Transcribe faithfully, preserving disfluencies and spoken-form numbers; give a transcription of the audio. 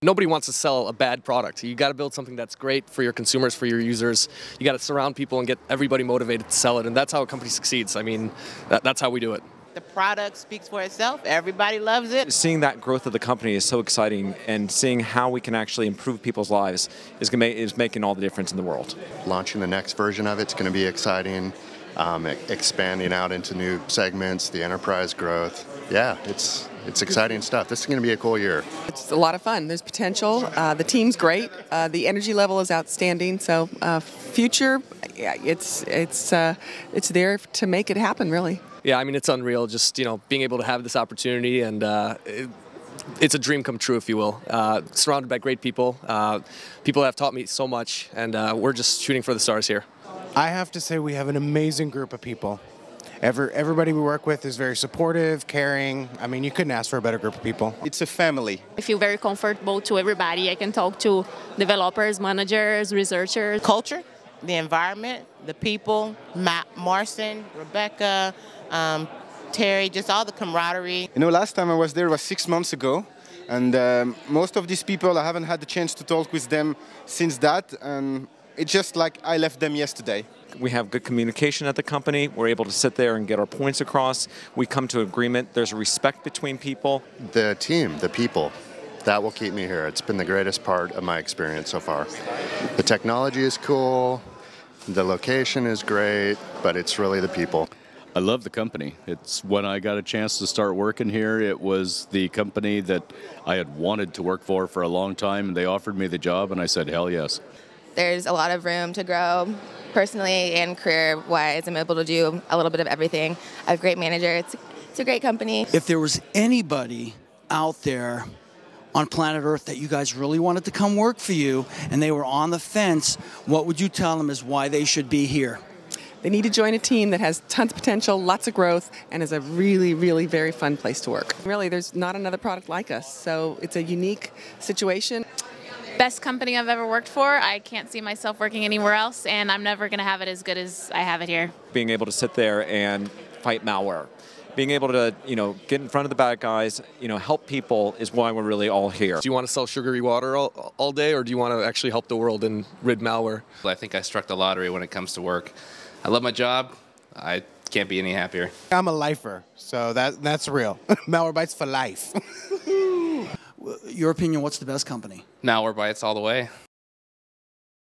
Nobody wants to sell a bad product. You got to build something that's great for your consumers, for your users. You got to surround people and get everybody motivated to sell it, and that's how a company succeeds. I mean, that, that's how we do it. The product speaks for itself. Everybody loves it. Seeing that growth of the company is so exciting, and seeing how we can actually improve people's lives is gonna make, is making all the difference in the world. Launching the next version of it's going to be exciting. Um, expanding out into new segments, the enterprise growth. Yeah, it's it's exciting stuff. This is going to be a cool year. It's a lot of fun. There's potential. Uh, the team's great. Uh, the energy level is outstanding. So uh, future, yeah, it's it's uh, it's there to make it happen, really. Yeah, I mean, it's unreal. Just you know, being able to have this opportunity and. Uh, it, It's a dream come true, if you will. Uh, surrounded by great people, uh, people that have taught me so much, and uh, we're just shooting for the stars here. I have to say we have an amazing group of people. Every, everybody we work with is very supportive, caring. I mean, you couldn't ask for a better group of people. It's a family. I feel very comfortable to everybody. I can talk to developers, managers, researchers. Culture, the environment, the people, Matt, Marcin, Rebecca, um, Terry, just all the camaraderie. You know, last time I was there was six months ago, and um, most of these people, I haven't had the chance to talk with them since that, and it's just like I left them yesterday. We have good communication at the company. We're able to sit there and get our points across. We come to agreement. There's respect between people. The team, the people, that will keep me here. It's been the greatest part of my experience so far. The technology is cool, the location is great, but it's really the people. I love the company. It's when I got a chance to start working here, it was the company that I had wanted to work for for a long time. They offered me the job and I said, hell yes. There's a lot of room to grow personally and career-wise. I'm able to do a little bit of everything. I have a great manager. It's, it's a great company. If there was anybody out there on planet Earth that you guys really wanted to come work for you and they were on the fence, what would you tell them is why they should be here? They need to join a team that has tons of potential, lots of growth, and is a really, really very fun place to work. Really, there's not another product like us, so it's a unique situation. Best company I've ever worked for. I can't see myself working anywhere else, and I'm never going to have it as good as I have it here. Being able to sit there and fight malware, being able to, you know, get in front of the bad guys, you know, help people is why we're really all here. Do you want to sell sugary water all, all day, or do you want to actually help the world and rid malware? I think I struck the lottery when it comes to work. I love my job. I can't be any happier. I'm a lifer, so that that's real. Malwarebytes for life. Your opinion, what's the best company? Malwarebytes all the way.